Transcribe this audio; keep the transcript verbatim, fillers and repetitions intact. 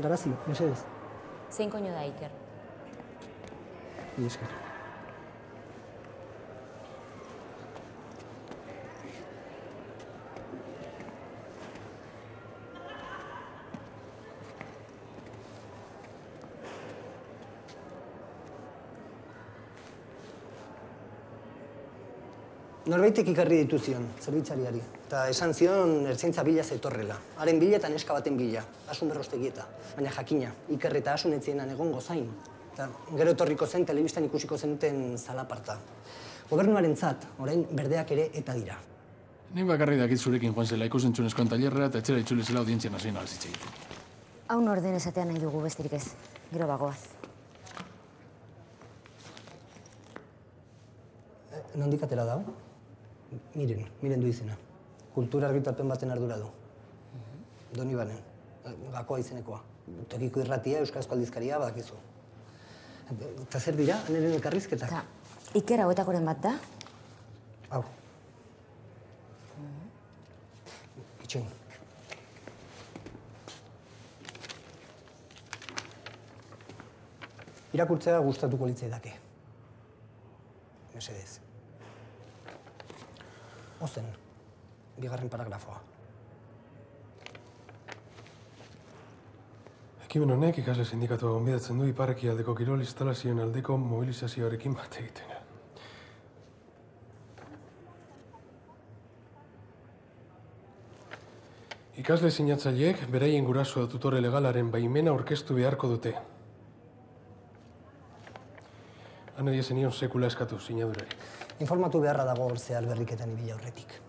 Garazi, mesedez. Zein koño da, Iker? Iker. Norbaitek ikarri ditu zion, zerbitzariari. Eta esan zion ertzaintza bila zetorrela. Haren bila eta neska baten bila, Asun Berrostegieta. Baina jakina, Ikerri eta Asun etzienan egon gozain. Eta gero etorriko zen, telebistan ikusiko zenuten zalaparta. Gobernuaren zat, orain berdeak ere eta dira. Nik bakarri dakit zurekin joan zela ikusentzunezkoan tailerra eta etxera itzuli zela audientzia nazional zitzaietan. Hau norden esatean nahi dugu besterik ez, gero bagoaz. Nondik atera da? Miren, miren du izena. Kultura argitalpen baten ardura du. Doni banen, gakoa izenekoa. Tokiko irratia, euskarazko aldizkaria badakizu. Eta zer dira, haneren elkarrizketak? Iker hauetakoren bat da? Hau. Itxoin. Irakurtzea gustatuko litzaidake. Mesedez. Ozen, bigarren paragrafoa. Ekimen honek ikasle sindikatua gonbidatzen du iparrekialdeko kirol instalazioen aldeko mobilizazioarekin bat egiten. Ikasle sinatzaileek beraien gurasoa tutore legalaren baimena aurkeztu beharko dute. Han ere ez zenion sekula eskatu sinadurari. Informatu beharra dago hor zehar berriketan ibila horretik.